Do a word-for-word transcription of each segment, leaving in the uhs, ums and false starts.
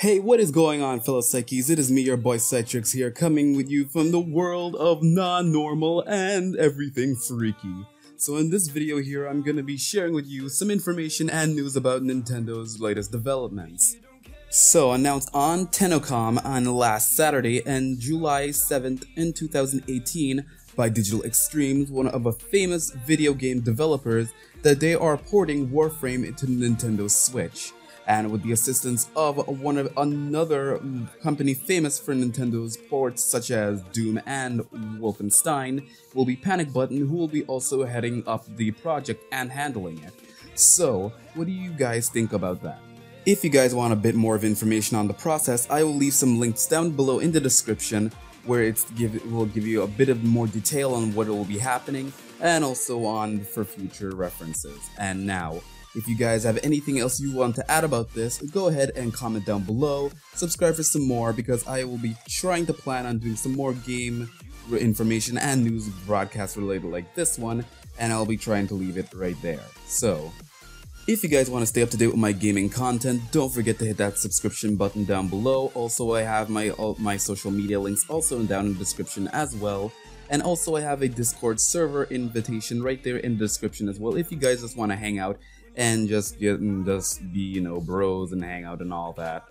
Hey, what is going on, fellow psyches? It is me, your boy Psytrix here, coming with you from the world of non-normal and everything freaky. So in this video here, I'm gonna be sharing with you some information and news about Nintendo's latest developments. So, announced on TennoCon on last Saturday and July seventh in two thousand eighteen by Digital Extremes, one of the famous video game developers, that they are porting Warframe to Nintendo Switch. And with the assistance of one of another company famous for Nintendo's ports such as Doom and Wolfenstein, will be Panic Button, who will be also heading up the project and handling it. So, what do you guys think about that? If you guys want a bit more of information on the process, I will leave some links down below in the description where it's give, it will give you a bit of more detail on what will be happening and also on for future references. And now, if you guys have anything else you want to add about this, go ahead and comment down below, subscribe for some more, because I will be trying to plan on doing some more game information and news broadcasts related like this one, and I'll be trying to leave it right there. So, if you guys want to stay up to date with my gaming content, don't forget to hit that subscription button down below. Also, I have my, all, my social media links also down in the description as well. And also, I have a Discord server invitation right there in the description as well, if you guys just want to hang out and just get, just be, you know, bros and hang out and all that.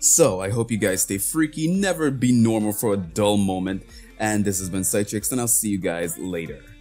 So, I hope you guys stay freaky, never be normal for a dull moment. And this has been Psytrix, and I'll see you guys later.